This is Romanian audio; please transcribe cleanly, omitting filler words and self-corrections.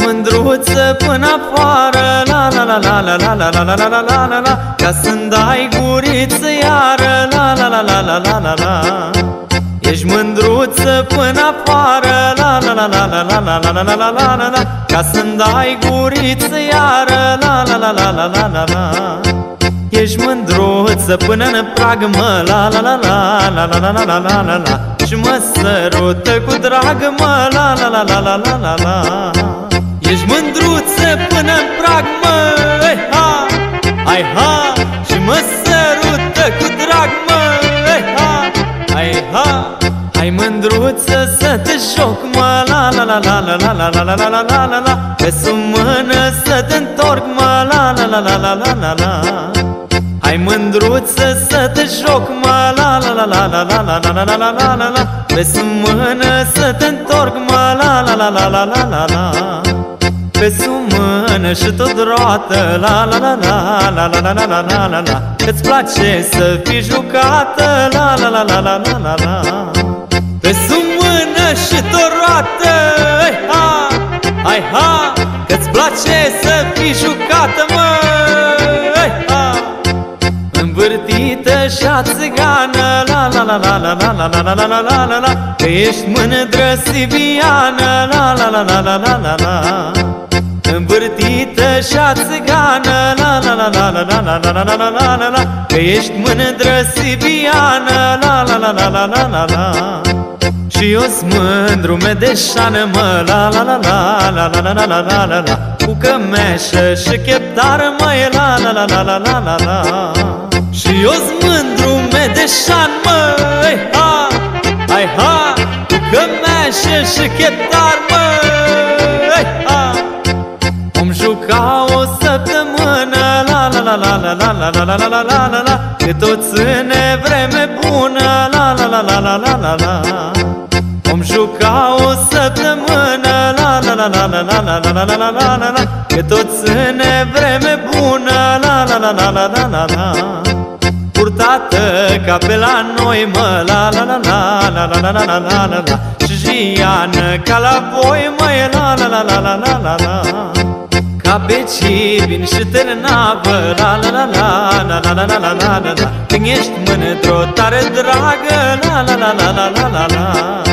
Ești mândruță până afară, la la la la la la la la la la la la la, ca să-mi dai guriță iară, la la la la la la la la. Ești mândruță până afară, la la la la la la la la la la la la la, ca să-mi dai guriță iară, la la la la la la la la. Ești mândruță până-n prag, mă, la la la la la la la la la la la, și mă sărută cu drag, mă, la la la la la la la la. Ești mândruță până-n prag, mă, ai ha, ai ha, și mă sărută cu drag, mă, ai ha, ai ha. Hai mândruță să te joc, mă, la la la la la la la la la la la la, pe sub mână să te-ntorc, mă, la la la la la la la la. Hai mândruță să te joc, mă, la la la la la la la la la la la la la, pe sub mână să te-ntorc, mă, la la la la la la la la. Pe sub mână și tot roată, la la la la la la la la la la la, îți place să fii jucată, la la la la la la la la. Pe sub mână și tot roată, ai ha, ai ha, că-ți place să fii jucată, mă, ai ha. Învârtită și-a țigană, la la la la la la la la la la la la la, că ești mândră sibiană, la la la la la la la la. Învârtită și-a țigană, la la la la la la la la la la la la, că ești mândră sibiană, la la la la la la la la. Și eu-s mândru medeșană, mă, la la la la la la la la la la la, cu cămeșă și cheptară, mă, e la la la la la la la la. Și eu-s mândru medeșan, mă, ai ha, ai ha, cu cămeșă și cheptar, mă, ai ha. Om juca o săptămână, la la la la la la la la la la la la, că tot ține vreme bună, la la la la la la la la. Om juca o săptămână, la la la la la la la la la la la la, că tot ține vreme bună, la la la la la la la la. Purtată ca pe la noi, mă, la la la la la la la la la la la, și jiană ca la voi, mă, e la la la la la la la la. Ca pe cibin și târnavă, la la la la la la la la la la, când ești mândru tare dragă, la la la la la la la la.